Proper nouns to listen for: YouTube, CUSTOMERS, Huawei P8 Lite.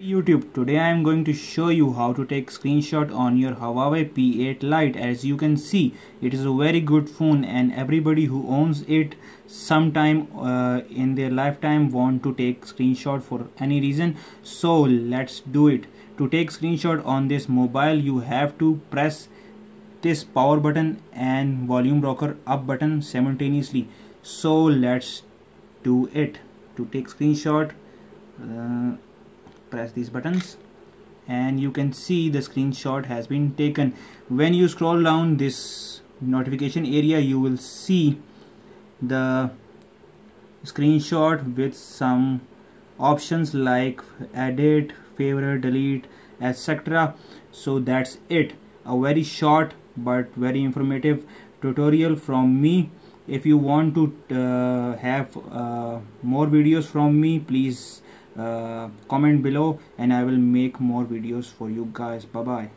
YouTube, today I am going to show you how to take screenshot on your Huawei P8 Lite. As you can see, it is a very good phone and everybody who owns it sometime in their lifetime want to take screenshot for any reason. So let's do it. To take screenshot on this mobile, you have to press this power button and volume rocker up button simultaneously. So let's do it. To take screenshot, press these buttons and you can see the screenshot has been taken. When you scroll down this notification area, you will see the screenshot with some options like edit, favorite, delete, etc. So that's it. A very short but very informative tutorial from me. If you want to have more videos from me, please comment below and I will make more videos for you guys. Bye bye.